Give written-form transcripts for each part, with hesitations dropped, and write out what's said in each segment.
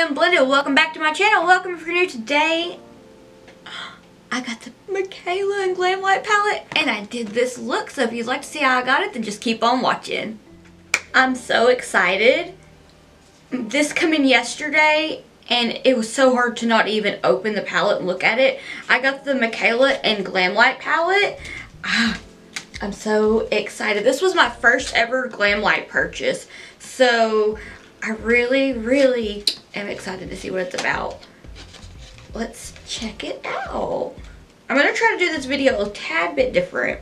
Slightly Unblended. Welcome back to my channel. Welcome if you're new today. I got the Mikayla and Glamlite palette and I did this look, so if you'd like to see how I got it, then just keep on watching. I'm so excited. This came in yesterday and it was so hard to not even open the palette and look at it. I got the Mikayla and Glamlite palette. I'm so excited. This was my first ever Glamlite purchase, so I really am excited to see what it's about. Let's check it out. I'm going to try to do this video a tad bit different.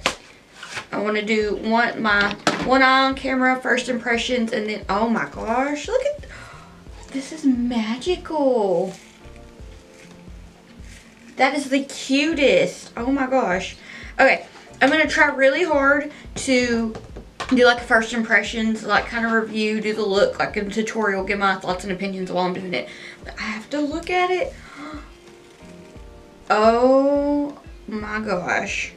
I want to do my on camera first impressions, and then, oh my gosh, look at this is magical. That is the cutest. Oh my gosh. Okay, I'm going to try really hard to do like first impressions, like kind of review, do the look, like a tutorial, give my thoughts and opinions while I'm doing it. But I have to look at it. Oh my gosh.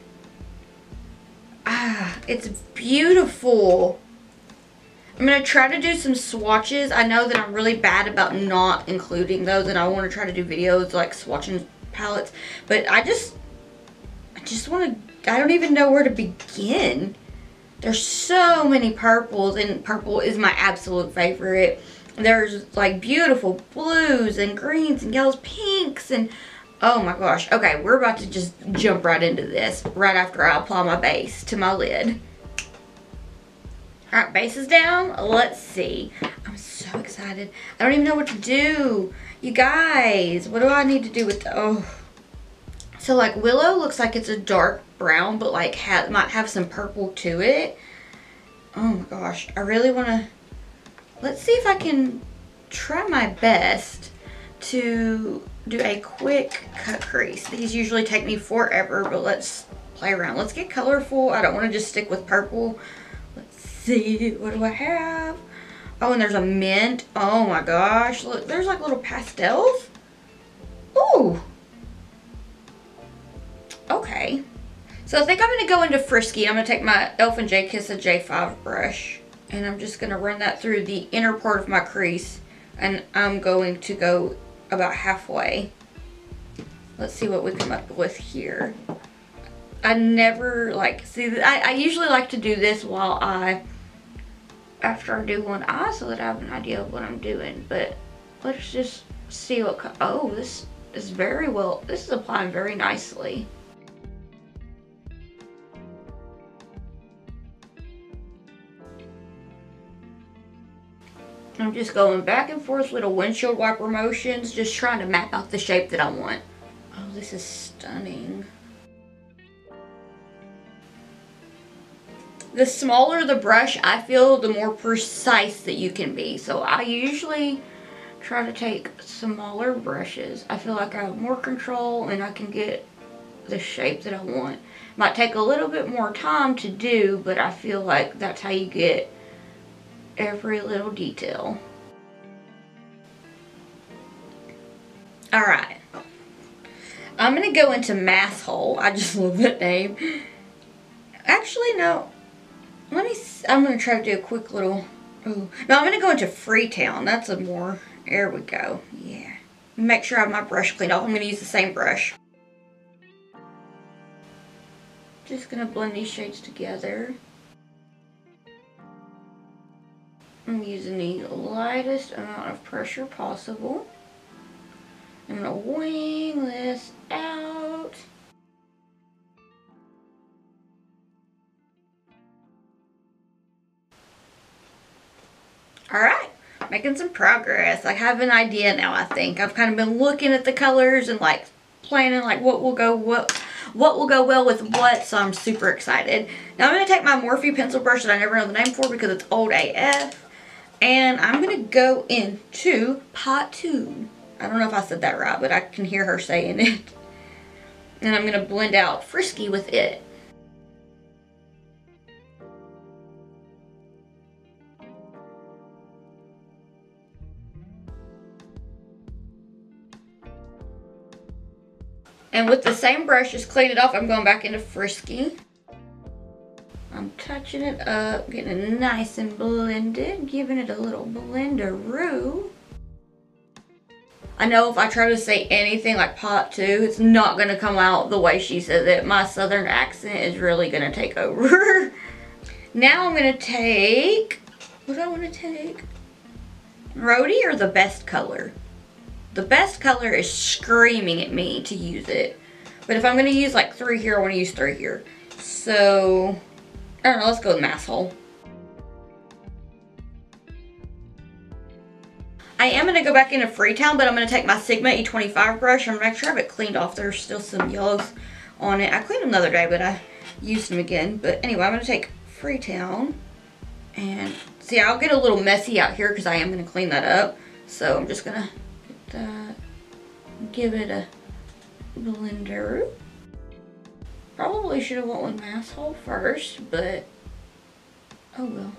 It's beautiful. I'm going to try to do some swatches. I know that I'm really bad about not including those, and I want to try to do videos like swatching palettes, but I just want to, I don't even know where to begin. There's so many purples, and purple is my absolute favorite. There's like beautiful blues and greens and yellows, pinks, and oh my gosh. Okay, we're about to just jump right into this right after I apply my base to my lid. All right, base is down. Let's see. I'm so excited. I don't even know what to do. You guys, what do I need to do with the, oh. So like Willow looks like it's a dark brown, but like might have some purple to it. Oh my gosh. I really want to, let's see if I can try my best to do a quick cut crease. These usually take me forever, but let's play around. Let's get colorful. I don't want to just stick with purple. Let's see, what do I have? Oh, and there's a mint. Oh my gosh, look, there's like little pastels. Ooh. Okay, so I think I'm gonna go into Frisky. I'm gonna take my Elf and J Kiss of J5 brush, and I'm just gonna run that through the inner part of my crease, and I'm going to go about halfway. Let's see what we come up with here. I never like, see, I usually like to do this while after I do one eye so that I have an idea of what I'm doing, but let's just see what, oh, this is very well, this is applying very nicely. I'm just going back and forth, little windshield wiper motions, just trying to map out the shape that I want. Oh, this is stunning. The smaller the brush, I feel, the more precise that you can be. So I usually try to take smaller brushes. I feel like I have more control and I can get the shape that I want. Might take a little bit more time to do, but I feel like that's how you get every little detail. All right, I'm gonna go into Math Hole. I just love that name. Actually, no, let me see. I'm gonna try to do a quick little, oh no, I'm gonna go into Freetown. That's a more, there we go. Yeah, make sure I have my brush cleaned off. I'm gonna use the same brush. Just gonna blend these shades together. I'm using the lightest amount of pressure possible. I'm going to wing this out. Alright, making some progress. I have an idea now, I think. I've kind of been looking at the colors and like planning like what will go well with what, so I'm super excited. Now I'm going to take my Morphe pencil brush that I never know the name for because it's old AF. And I'm going to go into Pot 2. I don't know if I said that right, but I can hear her saying it. And I'm going to blend out Frisky with it. And with the same brush, just clean it off. I'm going back into Frisky. I'm touching it up, getting it nice and blended, giving it a little blenderoo. I know if I try to say anything like Pot 2, it's not going to come out the way she says it. My southern accent is really going to take over. Now I'm going to take... what do I want to take? Rhodey or the best color? The best color is screaming at me to use it. But if I'm going to use like 3 here, I want to use 3 here. So, I don't know, let's go with Math Hole. I am going to go back into Freetown, but I'm going to take my Sigma E25 brush. I'm going to make sure I have it cleaned off. There's still some yellows on it. I cleaned them the other day, but I used them again. But anyway, I'm going to take Freetown. And see, I'll get a little messy out here because I am going to clean that up. So I'm just going to put that, give it a blender. Probably should have went with Math Hole first, but oh well.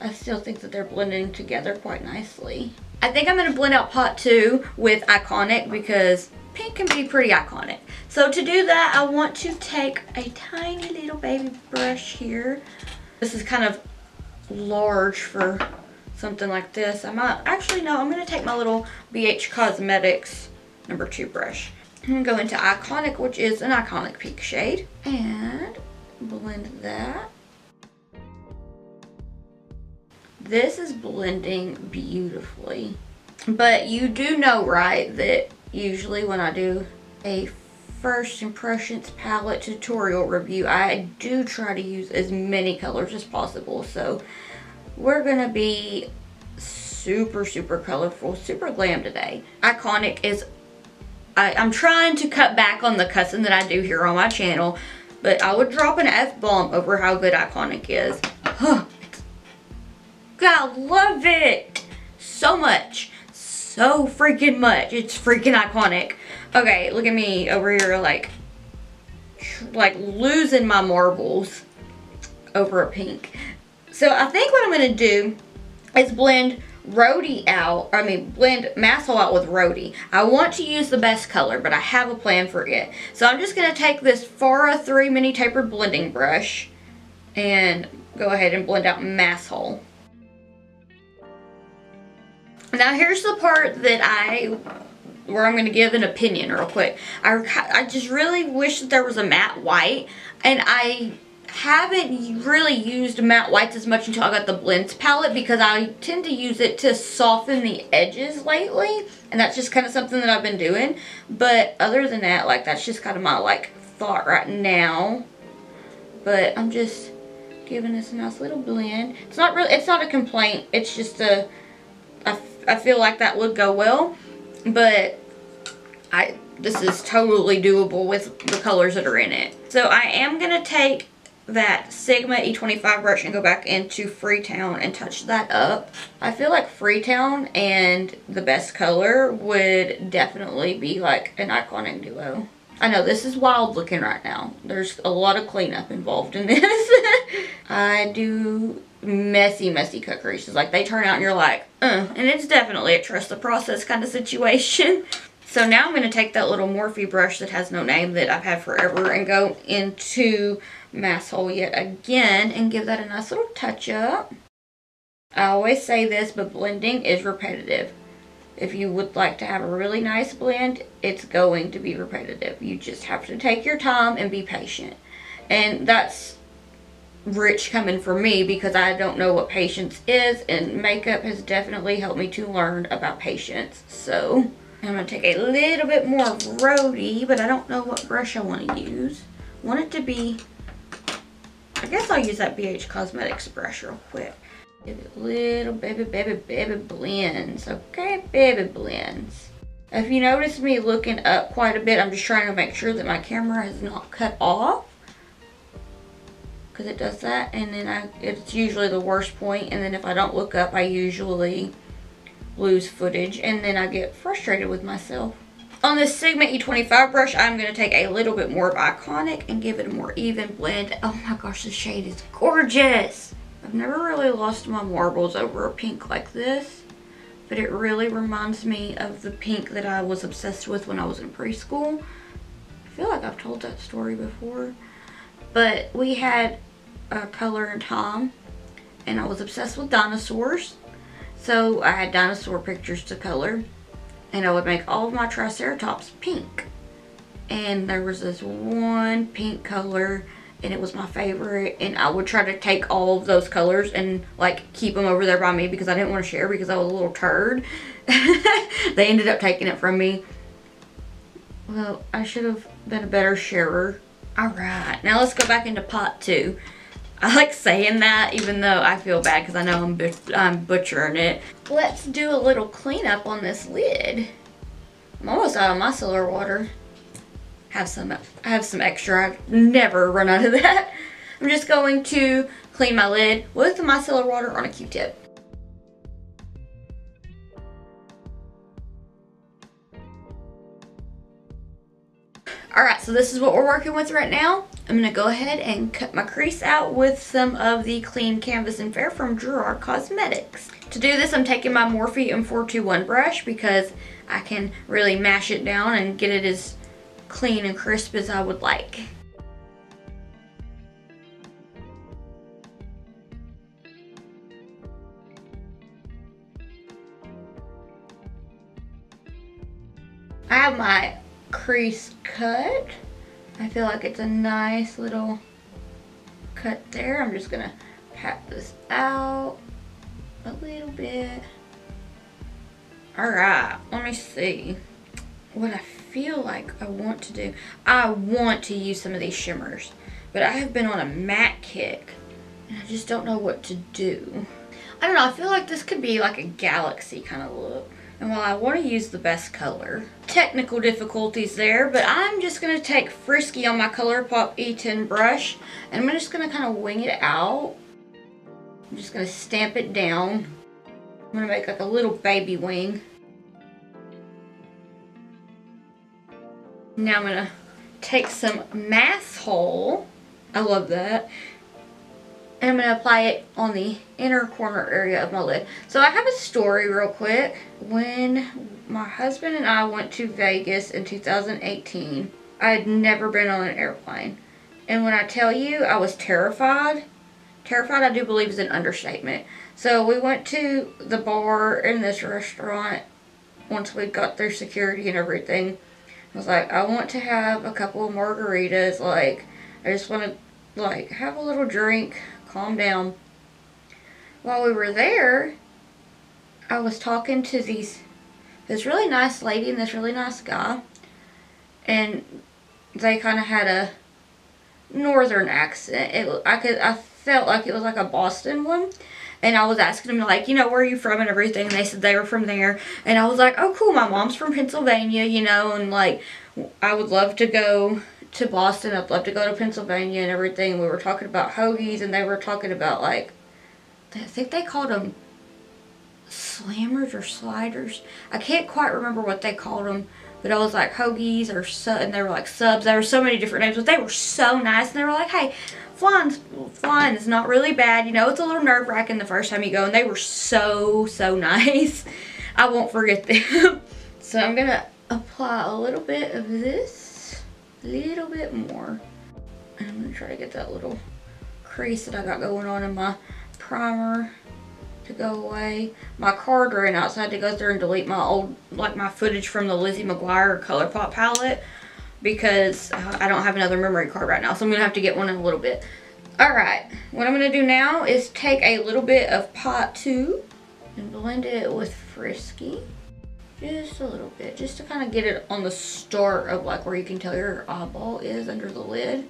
I still think that they're blending together quite nicely. I think I'm going to blend out Pot 2 with Iconic because pink can be pretty iconic. So to do that, I want to take a tiny little baby brush here. This is kind of large for something like this. I might, actually no, I'm going to take my little BH Cosmetics number 2 brush. I'm going to go into Iconic, which is an iconic pink shade, and blend that. This is blending beautifully. But you do know, right, that usually when I do a first impressions palette tutorial review, I do try to use as many colors as possible. So we're gonna be super, super colorful, super glam today. Iconic is, I'm trying to cut back on the cussing that I do here on my channel, but I would drop an F-bomb over how good Iconic is. Huh. I love it so much, so freaking much. It's freaking iconic. Okay, look at me over here like losing my marbles over a pink. So I think what I'm gonna do is blend Rhodey out, I mean blend Math Hole out with Rhodey. I want to use the best color, but I have a plan for it. So I'm just gonna take this Fara 3 mini tapered blending brush and go ahead and blend out Math Hole. Now here's the part that where I'm going to give an opinion real quick. I just really wish that there was a matte white, and I haven't really used matte whites as much until I got the Blends palette because I tend to use it to soften the edges lately, and that's just kind of something that I've been doing. But other than that, like that's just kind of my like thought right now. But I'm just giving this a nice little blend. It's not really, it's not a complaint. It's just a I feel like that would go well, but this is totally doable with the colors that are in it. So I am going to take that Sigma E25 brush and go back into Freetown and touch that up. I feel like Freetown and the best color would definitely be like an iconic duo. I know this is wild looking right now. There's a lot of cleanup involved in this. I do messy, messy cut creases. Like they turn out and you're like, and it's definitely a trust the process kind of situation. So now I'm going to take that little Morphe brush that has no name that I've had forever and go into Math Hole yet again and give that a nice little touch up. I always say this, but blending is repetitive. If you would like to have a really nice blend, it's going to be repetitive. You just have to take your time and be patient. And that's rich coming from me because I don't know what patience is, and makeup has definitely helped me to learn about patience. So I'm going to take a little bit more Rhodey, but I don't know what brush I want to use. I want it to be, I guess I'll use that BH Cosmetics brush real quick. Give it little baby blends. Okay, baby blends. If you notice me looking up quite a bit, I'm just trying to make sure that my camera is not cut off, because it does that, and then it's usually the worst point, and then if I don't look up, I usually lose footage, and then I get frustrated with myself. On this Sigma E25 brush, I'm going to take a little bit more of Iconic and give it a more even blend. Oh my gosh, the shade is gorgeous! I've never really lost my marbles over a pink like this, but it really reminds me of the pink that I was obsessed with when I was in preschool. I feel like I've told that story before. But we had a color in Tom, and I was obsessed with dinosaurs. So I had dinosaur pictures to color. and I would make all of my Triceratops pink. And there was this one pink color, and it was my favorite, and I would try to take all of those colors and like keep them over there by me because I didn't want to share because I was a little turd. They ended up taking it from me. Well, I should have been a better sharer. Alright, now let's go back into pot 2. I like saying that even though I feel bad because I know I'm butchering it. Let's do a little cleanup on this lid. I'm almost out of micellar water. I have some extra. I've never run out of that. I'm just going to clean my lid with the micellar water on a Q-tip. Alright, so this is what we're working with right now. I'm going to go ahead and cut my crease out with some of the Clean Canvas and Fair from Gerard Cosmetics. To do this, I'm taking my Morphe M421 brush because I can really mash it down and get it as clean and crisp as I would like. I have my crease cut. I feel like it's a nice little cut there. I'm just gonna pat this out a little bit. Alright, let me see what I feel like I want to do. I want to use some of these shimmers, but I have been on a matte kick and I just don't know what to do. I don't know, I feel like this could be like a galaxy kind of look. And while I want to use the best color, technical difficulties there, but I'm just going to take Frisky on my ColourPop E10 brush and I'm just going to kind of wing it out. I'm just going to stamp it down. I'm going to make like a little baby wing. Now I'm going to take some Math Hole, I love that, and I'm going to apply it on the inner corner area of my lid. So I have a story real quick. When my husband and I went to Vegas in 2018, I had never been on an airplane. And when I tell you I was terrified, terrified I do believe is an understatement. So we went to the bar in this restaurant once we got through security and everything. I was like, I want to have a couple of margaritas, like, I just want to, like, have a little drink, calm down. While we were there, I was talking to this really nice lady and this really nice guy, and they kind of had a northern accent. I felt like it was like a Boston one. And I was asking them, like, you know, where are you from and everything. And they said they were from there. And I was like, oh, cool, my mom's from Pennsylvania, you know. And, like, I would love to go to Boston. I'd love to go to Pennsylvania and everything. We were talking about hoagies. And they were talking about, like, I think they called them slammers or sliders. I can't quite remember what they called them. But I was like, hoagies or and they were, like, subs. There were so many different names. But they were so nice. And they were like, hey, flying is not really bad. You know, it's a little nerve-wracking the first time you go. And they were so, so nice. I won't forget them. So I'm going to apply a little bit of this. A little bit more. And I'm going to try to get that little crease that I got going on in my primer to go away. My card ran out, so I had to go through and delete my old, like, my footage from the Lizzie McGuire ColourPop palette, because I don't have another memory card right now, so I'm going to have to get one in a little bit. Alright, what I'm going to do now is take a little bit of Pot 2 and blend it with Frisky. Just a little bit, just to kind of get it on the start of, like, where you can tell your eyeball is under the lid.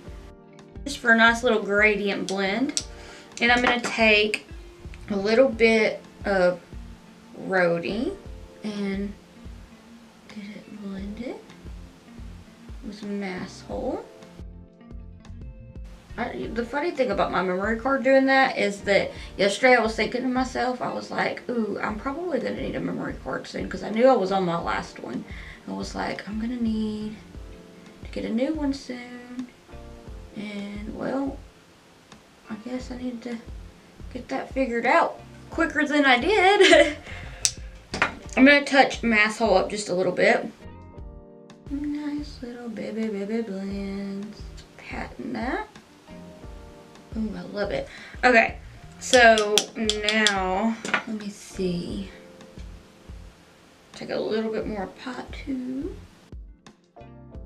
Just for a nice little gradient blend. And I'm going to take a little bit of Rhodey and get it blended with Math Hole. The funny thing about my memory card doing that is that yesterday I was thinking to myself, I was like, ooh, I'm probably going to need a memory card soon, because I knew I was on my last one. I was like, I'm going to need to get a new one soon. And, well, I guess I need to get that figured out quicker than I did. I'm going to touch Math Hole up just a little bit. Nice little baby blends. Patting that. Ooh, I love it. Okay, so now, let me see. Take a little bit more Pot 2.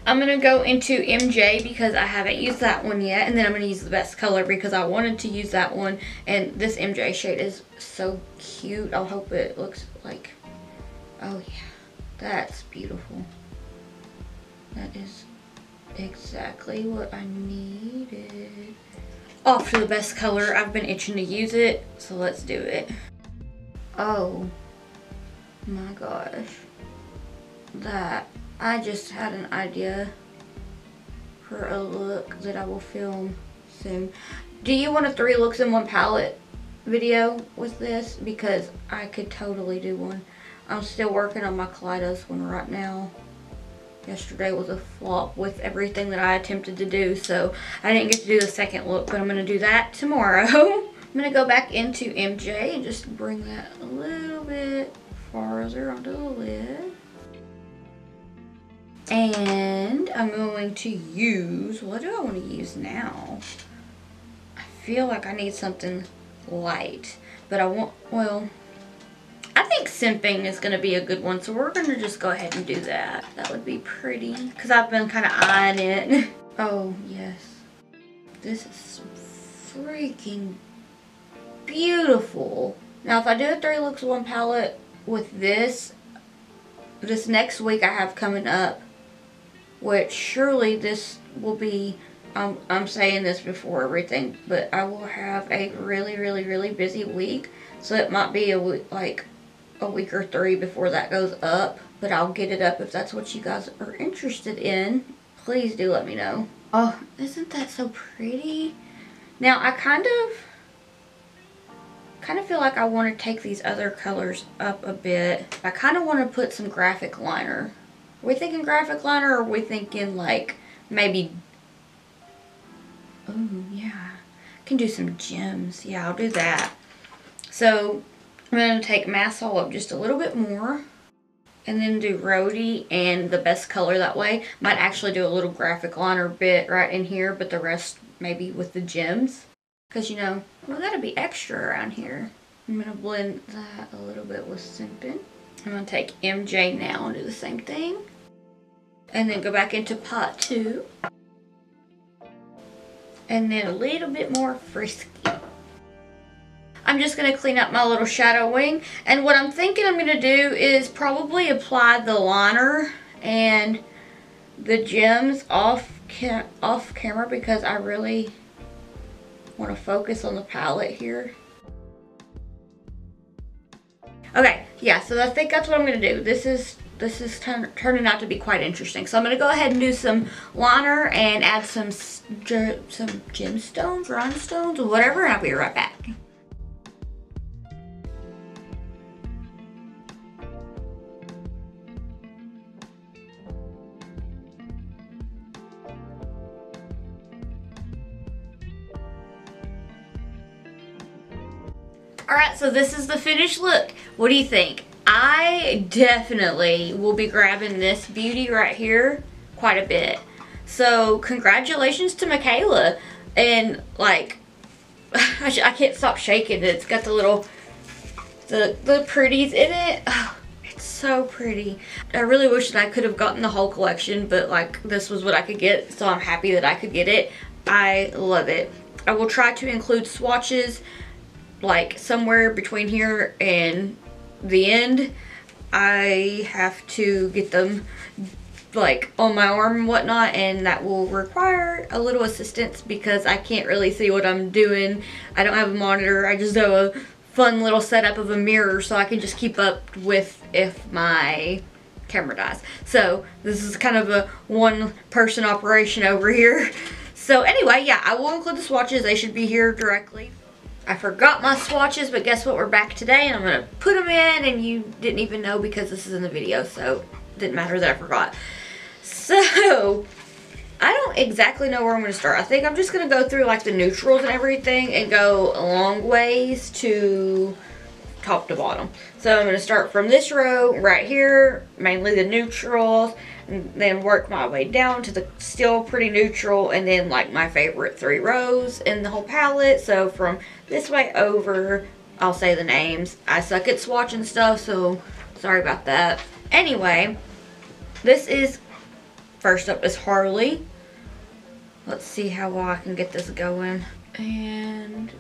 I'm going to go into MJ because I haven't used that one yet. And then I'm going to use the best color because I wanted to use that one. And this MJ shade is so cute. I hope it looks like... Oh, yeah. That's beautiful. That is exactly what I needed. Off to the best color. I've been itching to use it. So let's do it. Oh. My gosh. That... I just had an idea for a look that I will film soon. Do you want a 3 looks in 1 palette video with this? Because I could totally do one. I'm still working on my Kaleidos one right now. Yesterday was a flop with everything that I attempted to do, so I didn't get to do the second look, but I'm going to do that tomorrow. I'm going to go back into MJ and just bring that a little bit farther onto the lid. And I'm going to use, what do I want to use now? I feel like I need something light, but I want, well, I think simping is going to be a good one. So we're going to just go ahead and do that. That would be pretty because I've been kind of eyeing it. Oh, yes. This is freaking beautiful. Now, if I do a 3 looks 1 palette with this next week I have coming up, which surely this will be, I'm saying this before everything, but I will have a really busy week. So it might be a week, like a week or 3 before that goes up, but I'll get it up if that's what you guys are interested in. Please do let me know. Oh, isn't that so pretty? Now I kind of feel like I want to take these other colors up a bit. I kind of want to put some graphic liner. Are we thinking graphic liner, or are we thinking like maybe... Oh, yeah. I can do some gems. Yeah, I'll do that. So I'm going to take Math Hole up just a little bit more and then do Rhodey and the best color that way. Might actually do a little graphic liner bit right in here, but the rest maybe with the gems. Because, you know, well, that'll be extra around here. I'm going to blend that a little bit with Simpin'. I'm going to take MJ now and do the same thing. And then go back into Pot 2. And then a little bit more frisky. I'm just going to clean up my little shadow wing. And what I'm thinking I'm going to do is probably apply the liner and the gems off camera because I really... want to focus on the palette here. Okay, yeah, so I think that's what I'm going to do. This is turning out to be quite interesting. So I'm going to go ahead and do some liner and add some gemstones, rhinestones, whatever, and I'll be right back. Alright, so this is the finished look. What do you think? I definitely will be grabbing this beauty right here quite a bit. So, congratulations to Mikayla. And, like, I can't stop shaking it. It's got the little, the pretties in it. Oh, it's so pretty. I really wish that I could have gotten the whole collection, but, like, this was what I could get. So, I'm happy that I could get it. I love it. I will try to include swatches. Like somewhere between here and the end, I have to get them like on my arm and whatnot, and that will require a little assistance because I can't really see what I'm doing. I don't have a monitor. I just have a fun little setup of a mirror so I can just keep up with if my camera dies. So this is kind of a one-person operation over here. So anyway, yeah, I will include the swatches. They should be here directly. I forgot my swatches, but guess what? We're back today, and I'm going to put them in, and you didn't even know because this is in the video, so it didn't matter that I forgot. So, I don't exactly know where I'm going to start. I think I'm just going to go through, like, the neutrals and everything and go a long ways to top to bottom. So, I'm going to start from this row right here, mainly the neutrals, and then work my way down to the still pretty neutral, and then like my favorite 3 rows in the whole palette. So from this way over, I'll say the names. I suck at swatching stuff, so sorry about that. Anyway, this is, first up is Harley. Let's see how well I can get this going. And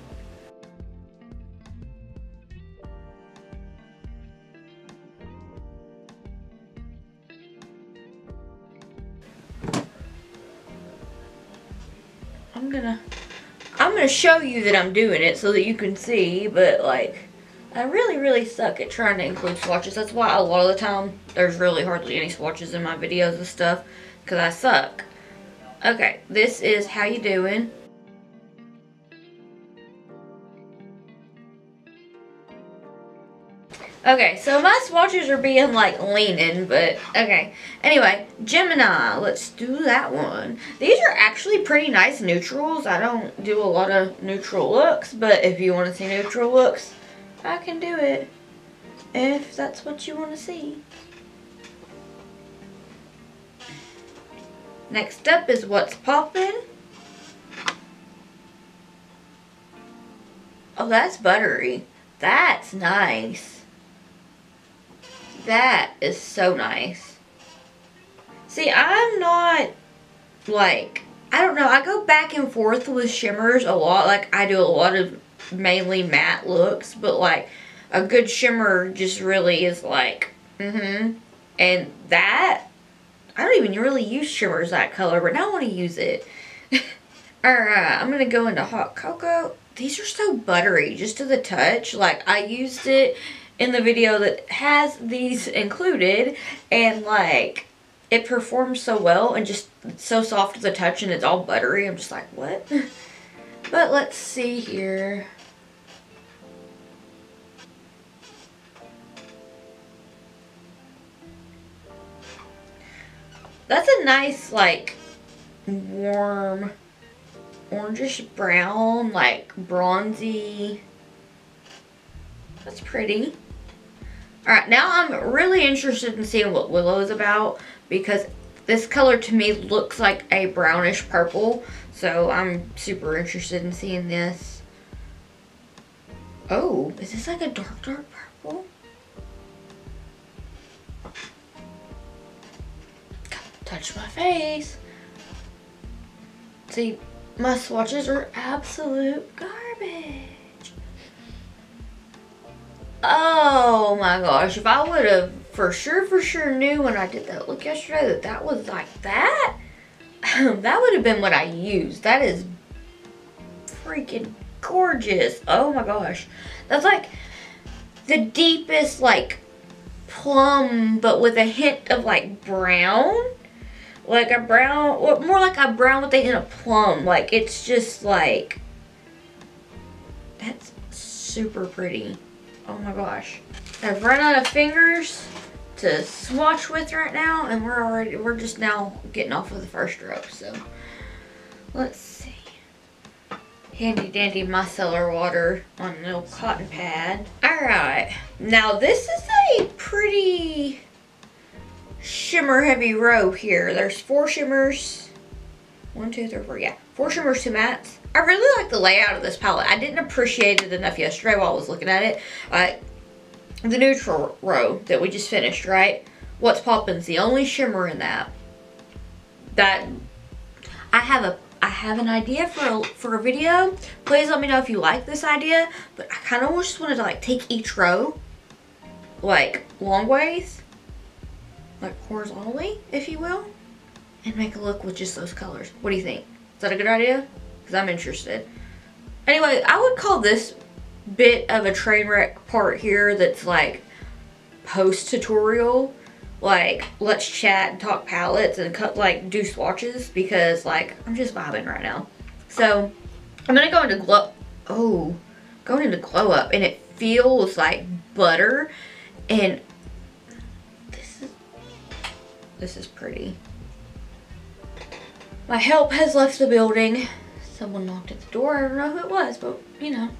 I'm gonna show you that I'm doing it so that you can see, but like I really suck at trying to include swatches. That's why a lot of the time there's really hardly any swatches in my videos and stuff, because I suck. Okay, this is How You Doing. Okay, so my swatches are being like leaning, but okay. Anyway, Gemini, let's do that one. These are actually pretty nice neutrals. I don't do a lot of neutral looks, but if you want to see neutral looks, I can do it. If that's what you want to see. Next up is What's Poppin'. Oh, that's buttery. That's nice. That is so nice. See, I'm not, like, I don't know. I go back and forth with shimmers a lot. Like, I do a lot of mainly matte looks. But, like, a good shimmer just really is, like, And that, I don't even really use shimmers that color. But now I want to use it. Alright, I'm going to go into Hot Cocoa. These are so buttery just to the touch. Like, I used it in the video that has these included, and like it performs so well and just so soft to the touch, and it's all buttery. I'm just like, what? But let's see here. That's a nice like warm orangish brown, like bronzy. That's pretty. Alright, now I'm really interested in seeing what Willow is about, because this color to me looks like a brownish purple, so I'm super interested in seeing this. Oh, is this like a dark purple? Touch my face. See, my swatches are absolute garbage. Oh my gosh, if I would have for sure knew when I did that look yesterday that that was like that, that would have been what I used. That is freaking gorgeous. Oh my gosh. That's like the deepest like plum, but with a hint of like brown. Like a brown, well, more like a brown with a hint of plum. Like it's just like, that's super pretty. Oh my gosh. I've run out of fingers to swatch with right now, and we're just now getting off of the first row, so let's see. Handy dandy micellar water on a little cotton pad. Alright, now this is a pretty shimmer heavy row here. There's four shimmers. 1, 2, 3, 4, yeah. 4 shimmers, 2 mattes. I really like the layout of this palette. I didn't appreciate it enough yesterday while I was looking at it. The neutral row that we just finished, right? What's Poppin's the only shimmer in that. I have an idea for a video. Please let me know if you like this idea. But I kind of just wanted to like take each row like long ways, like horizontally, if you will, and make a look with just those colors. What do you think? Is that a good idea? Because I'm interested. Anyway, I would call this bit of a train wreck part here that's like post-tutorial. Like, let's chat and talk palettes and cut, like, do swatches, because like I'm just vibing right now. So I'm gonna go into glow up, and it feels like butter, and this is pretty. My help has left the building. Someone knocked at the door. I don't know who it was, but you know.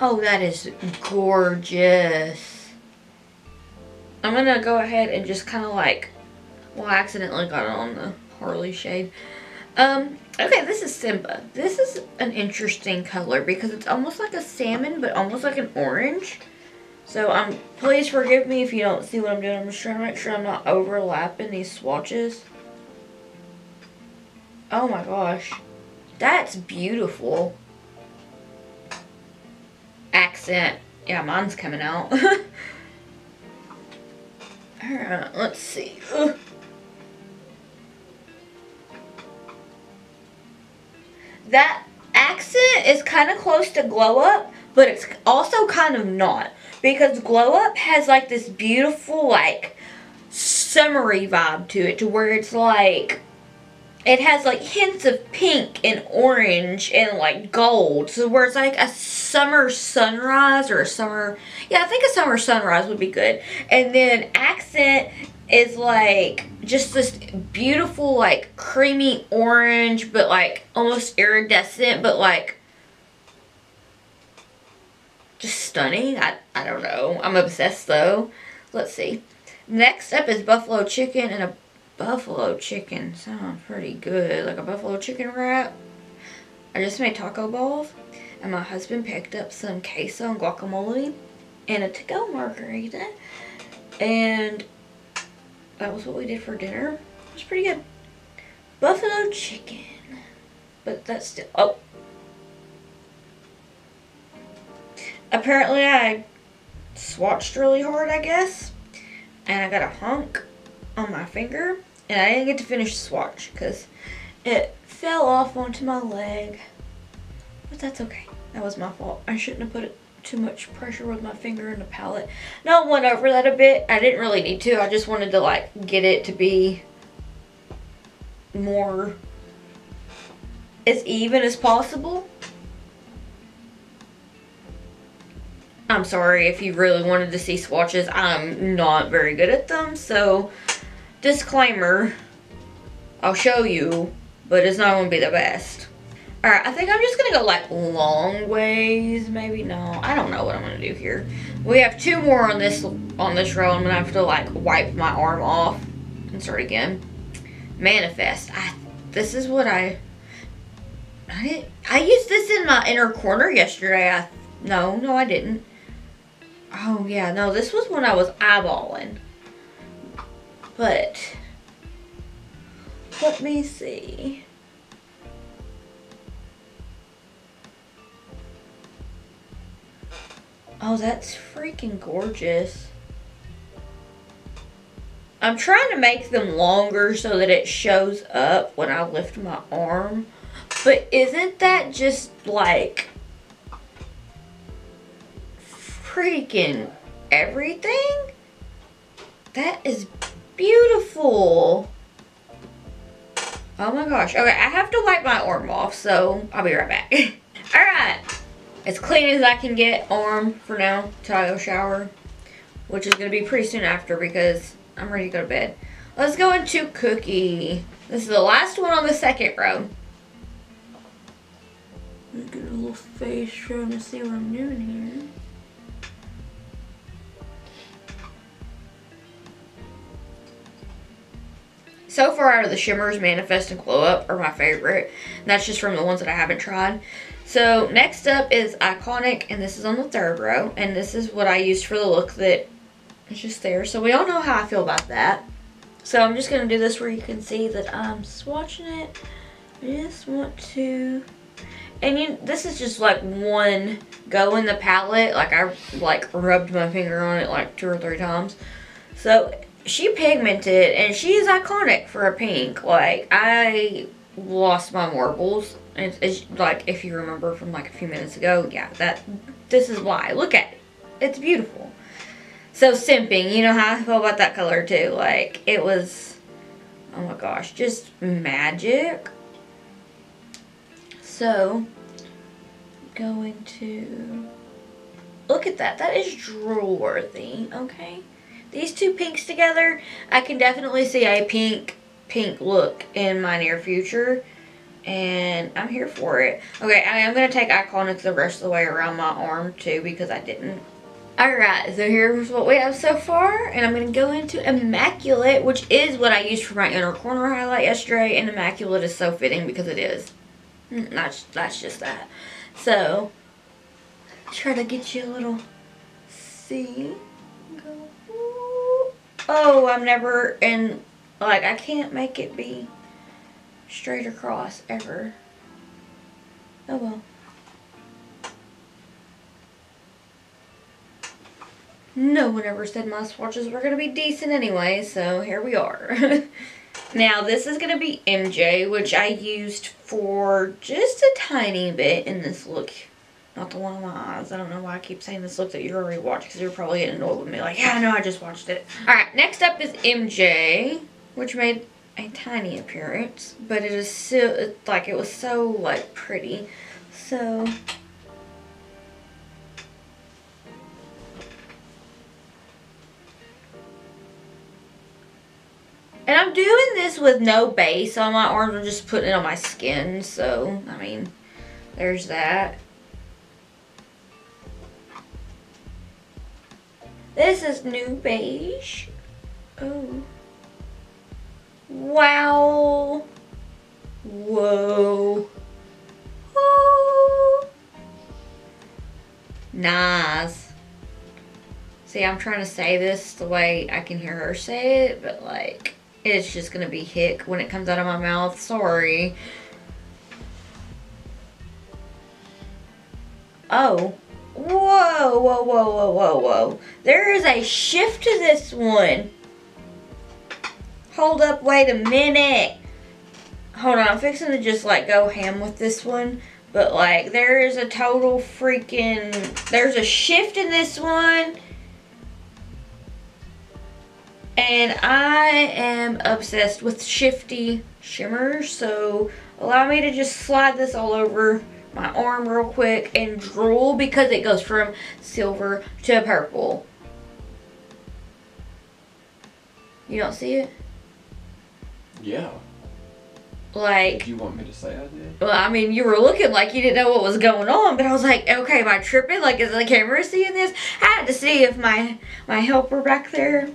Oh, that is gorgeous. I'm gonna go ahead and just kind of like, well, I accidentally got it on the Harley shade. Okay, this is Simba. This is an interesting color because it's almost like a salmon, but almost like an orange. So please forgive me if you don't see what I'm doing. I'm just trying to make sure I'm not overlapping these swatches. Oh my gosh. That's beautiful. Accent. Yeah, mine's coming out. Alright, let's see. Ugh. That accent is kind of close to Glow Up, but it's also kind of not. Because Glow Up has like this beautiful, like, summery vibe to it, to where it's like, it has like hints of pink and orange and like gold. So where it's like a summer sunrise or a summer, yeah, I think a summer sunrise would be good. And then Accent is like just this beautiful like creamy orange, but like almost iridescent, but like just stunning. I don't know. I'm obsessed though. Let's see. Next up is Buffalo Chicken, and a buffalo chicken sounds pretty good, like a buffalo chicken wrap. I just made taco balls, and my husband picked up some queso and guacamole and a to-go margarita, and that was what we did for dinner. It was pretty good. Buffalo chicken, but that's still, oh. Apparently I swatched really hard, I guess, and I got a hunk on my finger, and I didn't get to finish the swatch because it fell off onto my leg, but that's okay. That was my fault. I shouldn't have put too much pressure with my finger in the palette. Now I went over that a bit. I didn't really need to. I just wanted to like get it to be more as even as possible. I'm sorry if you really wanted to see swatches. I'm not very good at them, so disclaimer, I'll show you, but it's not gonna be the best. Alright, I think I'm just gonna go like long ways, maybe. No, I don't know what I'm gonna do here. We have two more on this row. I'm gonna have to like wipe my arm off and start again. Manifest. This is what I used this in my inner corner yesterday. No, I didn't. Oh yeah, no, this was when I was eyeballing. But let me see. Oh, that's freaking gorgeous. I'm trying to make them longer so that it shows up when I lift my arm. But isn't that just like freaking everything? That is beautiful. Oh my gosh. Okay, I have to wipe my arm off, so I'll be right back. Alright. As clean as I can get arm for now till I go shower, which is going to be pretty soon after because I'm ready to go to bed. Let's go into Cookie. This is the last one on the second row. Let's get a little face trying to see what I'm doing here. So far out of the shimmers, Manifest and Glow Up are my favorite. And that's just from the ones that I haven't tried. So next up is Iconic, and this is on the third row. And this is what I used for the look that is just there. So we all know how I feel about that. So I'm just going to do this where you can see that I'm swatching it. I just want to... And this is just like one go in the palette. Like I like rubbed my finger on it like 2 or 3 times. So... She pigmented, and she is iconic for a pink. Like, I lost my marbles. It's like, if you remember from like a few minutes ago, yeah, this is why. Look at it. It's beautiful. So, Simping, you know how I feel about that color too. Like, it was, oh my gosh, just magic. So, going to, look at that. That is drool-worthy, okay? These two pinks together, I can definitely see a pink look in my near future. And I'm here for it. Okay, I am going to take Iconic the rest of the way around my arm too because I didn't. Alright, so here's what we have so far, and I'm going to go into Immaculate, which is what I used for my inner corner highlight yesterday, and Immaculate is so fitting because it is. That's just that. So, try to get you a little see. Oh, I'm never in, like, I can't make it be straight across ever. Oh well. No one ever said my swatches were going to be decent anyway, so here we are. Now, this is going to be MJ, which I used for just a tiny bit in this look. Not the one on my eyes. I don't know why I keep saying this look that you already watched, because you're probably getting annoyed with me. Like, yeah, I know, I just watched it. Alright, next up is MJ, which made a tiny appearance, but it is so, like, it was so, like, pretty. So, and I'm doing this with no base on my arms. I'm just putting it on my skin. So, I mean, there's that. This is New Beige. Oh. Wow. Whoa. Oh. Nice. See, I'm trying to say this the way I can hear her say it, but like, it's just going to be hick when it comes out of my mouth. Sorry. Oh. Whoa, whoa, whoa, whoa, whoa, whoa. There is a shift to this one. Hold up, wait a minute. Hold on, I'm fixing to just like go ham with this one. But like, there is a total freaking, there's a shift in this one. And I am obsessed with shifty shimmers. So allow me to just slide this all over my arm real quick and drool, because it goes from silver to purple. You don't see it? Yeah. Like, you want me to say I did? Well, I mean, you were looking like you didn't know what was going on, but I was like, okay, am I tripping? Like, is the camera seeing this? I had to see if my helper back there,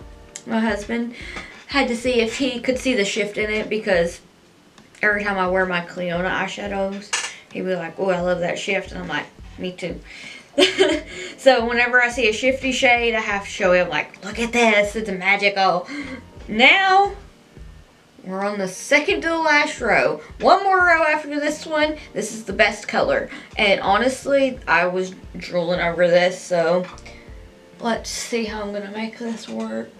my husband, had to see if he could see the shift in it, because every time I wear my Cleona eyeshadows, he'd be like, oh, I love that shift. And I'm like, me too. So whenever I see a shifty shade, I have to show him, like, look at this. It's magical. Now, we're on the second to the last row. One more row after this one. This is the best color. And honestly, I was drooling over this. So let's see how I'm going to make this work.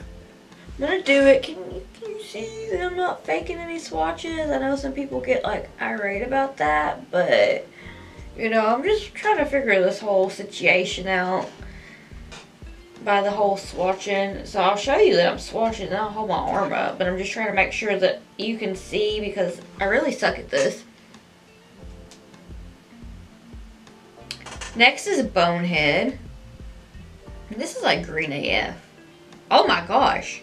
I'm going to do it. Can you see that I'm not faking any swatches? I know some people get like irate about that, but you know, I'm just trying to figure this whole situation out by the whole swatching. So I'll show you that I'm swatching and I'll hold my arm up, but I'm just trying to make sure that you can see, because I really suck at this. Next is Bonehead. This is like green AF. Oh my gosh.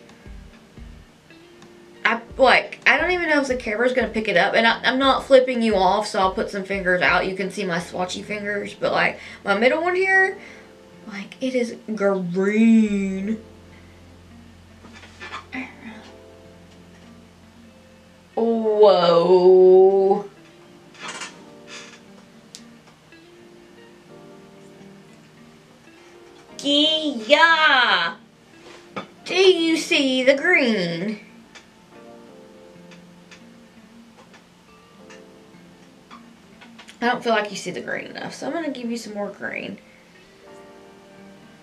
I don't even know if the camera's going to pick it up. And I'm not flipping you off, so I'll put some fingers out. You can see my swatchy fingers. But, like, my middle one here, like, it is green. Whoa. Yeah. Do you see the green? I don't feel like you see the green enough, so I'm going to give you some more green.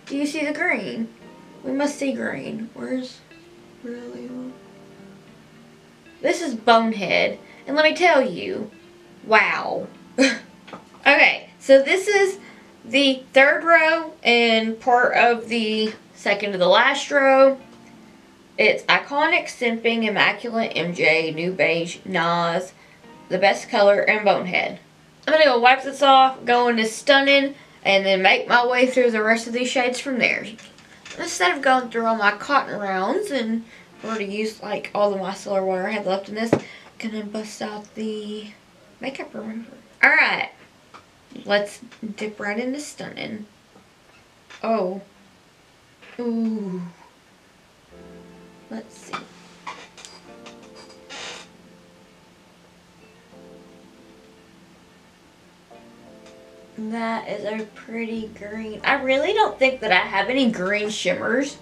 Do you see the green? We must see green. Where's really? This is Bonehead, and let me tell you, wow. Okay, so this is the third row and part of the second to the last row. It's Iconic, Simping, Immaculate, MJ, New Beige, Nas, The Best Color, and Bonehead. I'm going to go wipe this off, go into Stunning, and then make my way through the rest of these shades from there. Instead of going through all my cotton rounds, and we're going to use like all the micellar water I had left in this, I'm going to bust out the makeup remover. Alright, let's dip right into Stunning. Oh, Ooh. Let's see. That is a pretty green. I really don't think that I have any green shimmers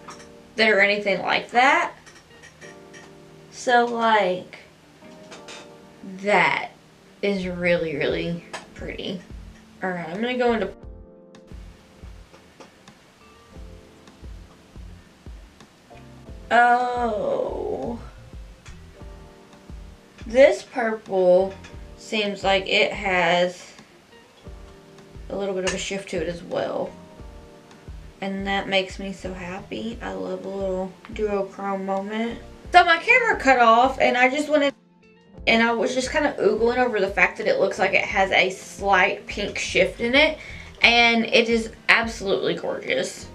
that are anything like that. So, like, that is really, really pretty. Alright, I'm gonna go into... Oh. This purple seems like it has a little bit of a shift to it as well, and that makes me so happy. I love a little duochrome moment. So my camera cut off, and I just wanted, and I was just kind of oogling over the fact that it looks like it has a slight pink shift in it, and it is absolutely gorgeous.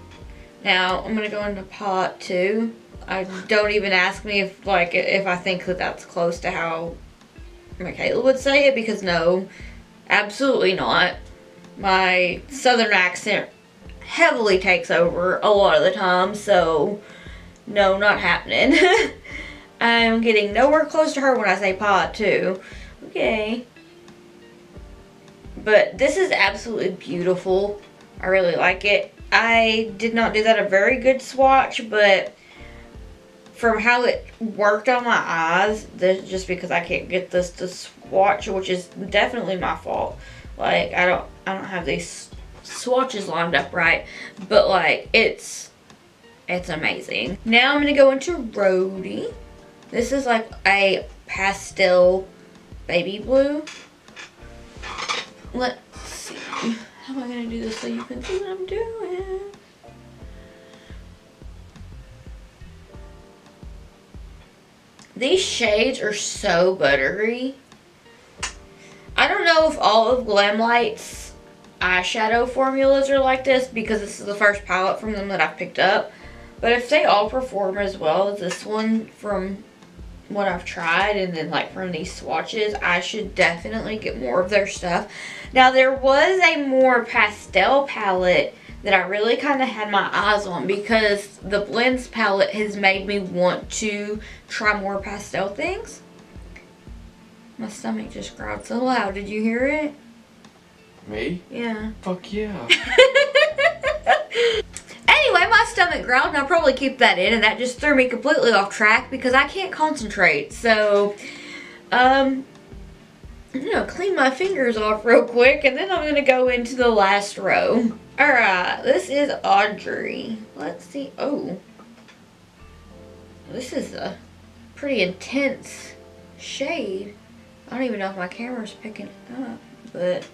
Now I'm gonna go into Pot 2. I don't even ask me if like if I think that that's close to how Mikayla would say it, because no, absolutely not. My southern accent heavily takes over a lot of the time, so no, not happening. I'm getting nowhere close to her when I say Pot 2. Okay. But this is absolutely beautiful. I really like it. I did not do that a very good swatch, but from how it worked on my eyes, just because I can't get this to swatch, which is definitely my fault. Like, I don't have these swatches lined up right, but like it's amazing. Now I'm gonna go into Rhodey. This is like a pastel baby blue. Let's see. How am I gonna do this so you can see what I'm doing? These shades are so buttery. I don't know if all of Glamlite's eyeshadow formulas are like this, because this is the first palette from them that I've picked up. But if they all perform as well as this one from what I've tried, and then like from these swatches, I should definitely get more of their stuff. Now there was a more pastel palette that I really kind of had my eyes on, because the Blends palette has made me want to try more pastel things. My stomach just growled so loud. Did you hear it? Me? Yeah. Fuck yeah. Anyway, my stomach growled, and I'll probably keep that in, and that just threw me completely off track because I can't concentrate. So, I'm gonna clean my fingers off real quick, and then I'm gonna go into the last row. Alright, this is Audrey. Let's see. Oh. This is a pretty intense shade. I don't even know if my camera's picking it up, but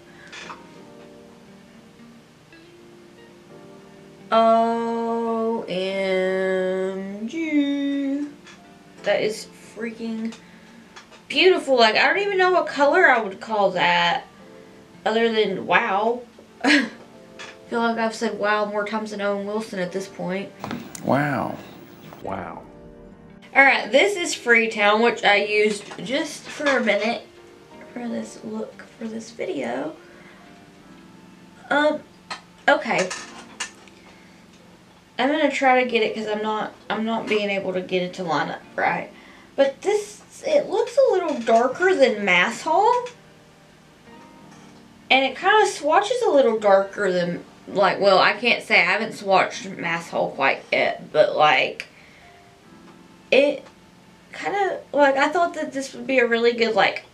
OMG, that is freaking beautiful. Like, I don't even know what color I would call that other than wow. I feel like I've said wow more times than Owen Wilson at this point. Wow. Wow. Alright, this is Freetown, which I used just for a minute for this look, for this video. Okay. I'm gonna try to get it, because I'm not being able to get it to line up right. But this, it looks a little darker than Math Hole. And it kind of swatches a little darker than, like, well, I can't say, I haven't swatched Math Hole quite yet, but like, it kind of, like, I thought that this would be a really good, like,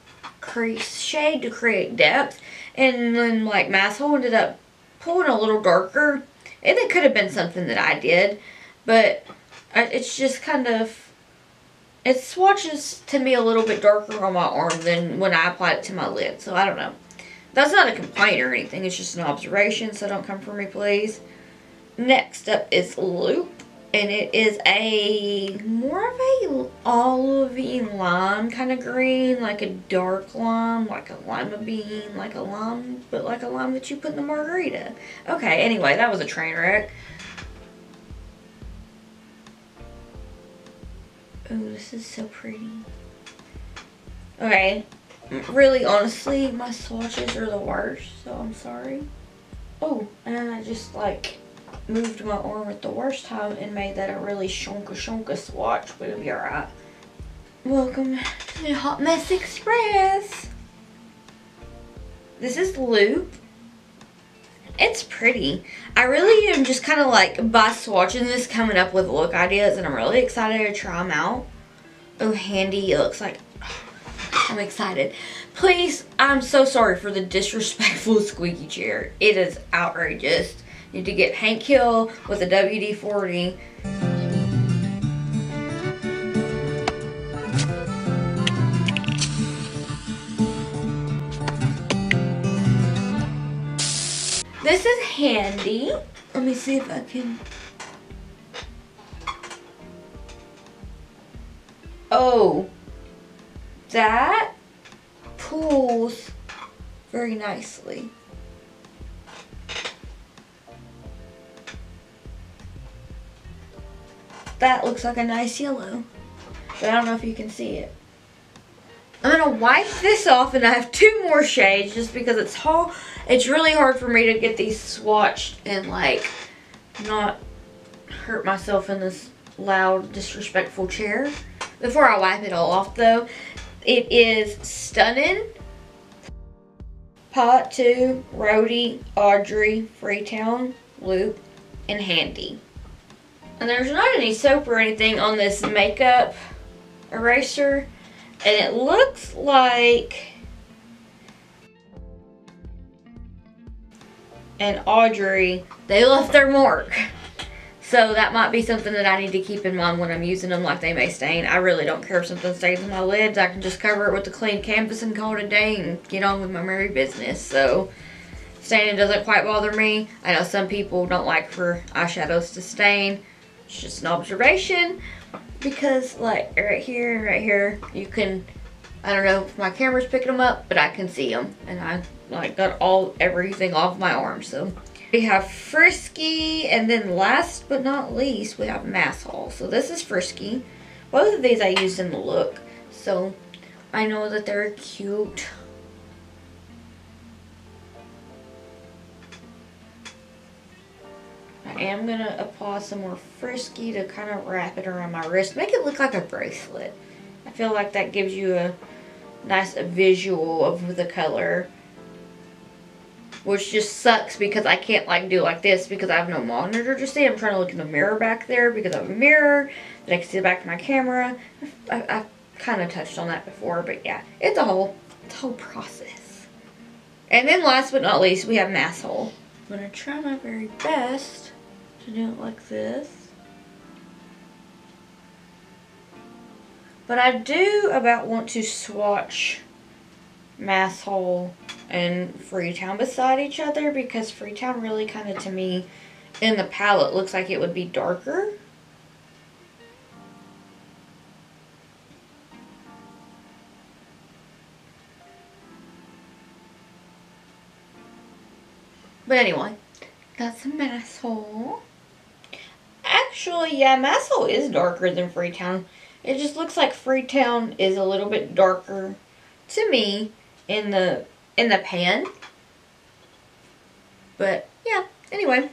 crease shade to create depth. And then, like, Math Hole ended up pulling a little darker. And it could have been something that I did. But it's just kind of, it swatches to me a little bit darker on my arm than when I applied it to my lid. So, I don't know. That's not a complaint or anything. It's just an observation. So, don't come for me, please. Next up is Loop. And it is a more of a olivey lime kind of green, like a dark lime, like a lima bean, like a lime, but like a lime that you put in the margarita. Okay, anyway, that was a train wreck. Oh, this is so pretty. Okay, really, honestly, my swatches are the worst, so I'm sorry. Oh, and I just like moved my arm at the worst time and made that a really shonka swatch, but it'll be alright. Welcome to Hot Mess Express. This is Loop. It's pretty. I really am just kind of like by swatching this coming up with look ideas, and I'm really excited to try them out. Oh, Handy, it looks like, I'm excited. Please, I'm so sorry for the disrespectful squeaky chair. It is outrageous. You need to get Hank Hill with a WD-40. This is Handy. Let me see if I can. Oh, that pulls very nicely. That looks like a nice yellow, but I don't know if you can see it. I'm gonna wipe this off, and I have two more shades just because it's hard. It's really hard for me to get these swatched and like not hurt myself in this loud, disrespectful chair. Before I wipe it all off though, it is Stunning, Pot 2, Rhodey, Audrey, Freetown, Loop, and Handy. And there's not any soap or anything on this makeup eraser. And it looks like an Audrey, they left their mark. So that might be something that I need to keep in mind when I'm using them, like they may stain. I really don't care if something stains on my lids. I can just cover it with a clean canvas and call it a day and get on with my merry business. So staining doesn't quite bother me. I know some people don't like for eyeshadows to stain. It's just an observation because like right here and right here, you can, I don't know if my camera's picking them up, but I can see them. And I like got everything off my arm, so. We have Frisky, and then last but not least, we have Math Hole. So this is Frisky. Both of these I used in the look, so I know that they're cute. I am gonna apply some more Frisky to kind of wrap it around my wrist, make it look like a bracelet. I feel like that gives you a nice visual of the color. Which just sucks because I can't like do like this because I have no monitor to see. I'm trying to look in the mirror back there because I have a mirror that I can see the back of my camera. I kind of touched on that before, but yeah, it's a whole process. And then last but not least, we have Math Hole. I'm gonna try my very best to do it like this. But I do about want to swatch Math Hole and Freetown beside each other because Freetown really kind of, to me, in the palette looks like it would be darker. But anyway, got some Math Hole. Actually, yeah, Math Hole is darker than Freetown. It just looks like Freetown is a little bit darker to me in the pan. But yeah, anyway,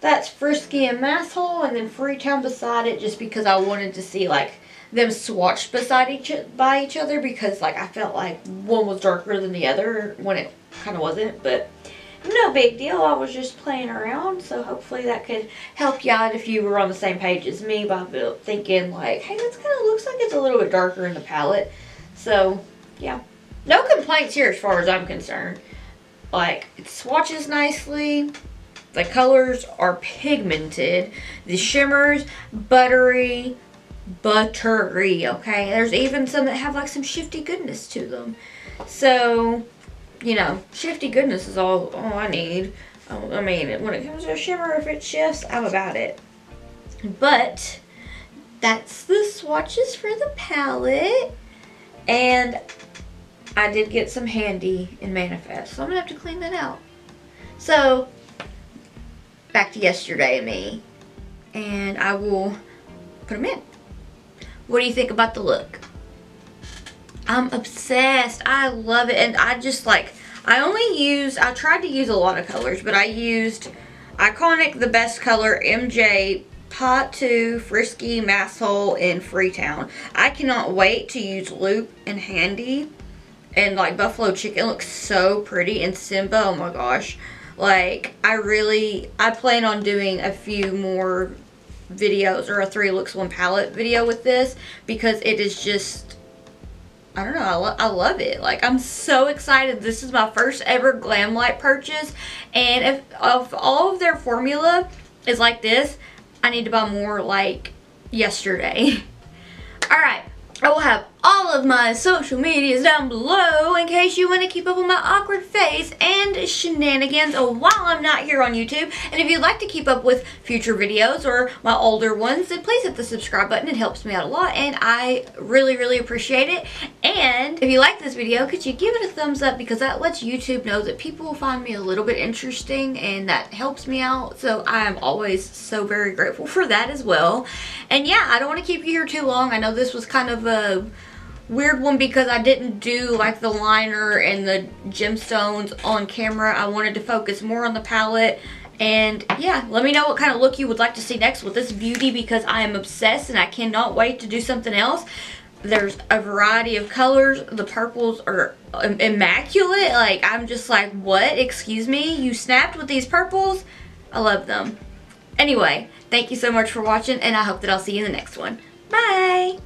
that's Frisky and Math Hole, and then Freetown beside it, just because I wanted to see like them swatched by each other because like I felt like one was darker than the other when it kind of wasn't, but no big deal. I was just playing around, so hopefully that could help you out if you were on the same page as me by thinking like, hey, this kind of looks like it's a little bit darker in the palette. So yeah, no complaints here as far as I'm concerned. Like, it swatches nicely. The colors are pigmented. The shimmers, buttery, okay? There's even some that have like some shifty goodness to them. So, you know, shifty goodness is all I need. I mean, when it comes to a shimmer, if it shifts, I'm about it. But that's the swatches for the palette. And I did get some Handy in Manifest, so I'm gonna have to clean that out. So, back to yesterday and me, and I will put them in. What do you think about the look? I'm obsessed, I love it, and I tried to use a lot of colors, but I used Iconic, The Best Color, MJ, Pot 2, Frisky, Math Hole, and Freetown. I cannot wait to use Loop and Handy and like Buffalo Chicken. It looks so pretty. And Simba, oh my gosh. Like, I plan on doing a few more videos or a 3 looks 1 palette video with this, because it is just, I don't know, I love it. Like, I'm so excited. This is my first ever Glamlite purchase, and if all of their formula is like this, I need to buy more like yesterday. Alright, I will have all of my social medias down below in case you want to keep up with my awkward face and shenanigans while I'm not here on YouTube. And if you'd like to keep up with future videos or my older ones, then please hit the subscribe button. It helps me out a lot and I really, really appreciate it. And if you like this video, could you give it a thumbs up, because that lets YouTube know that people will find me a little bit interesting and that helps me out. So I am always so very grateful for that as well. And yeah, I don't want to keep you here too long. I know this was kind of a weird one because I didn't do like the liner and the gemstones on camera. I wanted to focus more on the palette. And yeah, let me know what kind of look you would like to see next with this beauty, because I am obsessed and I cannot wait to do something else. There's a variety of colors. The purples are immaculate. Like, I'm just like, what? Excuse me? You snapped with these purples? I love them. Anyway, thank you so much for watching, and I hope that I'll see you in the next one. Bye!